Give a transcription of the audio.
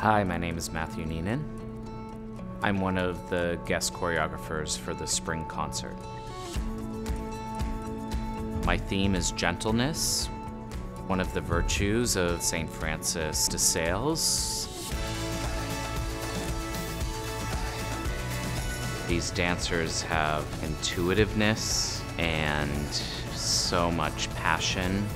Hi, my name is Matthew Neenan. I'm one of the guest choreographers for the spring concert. My theme is gentleness, one of the virtues of St. Francis de Sales. These dancers have intuitiveness and so much passion.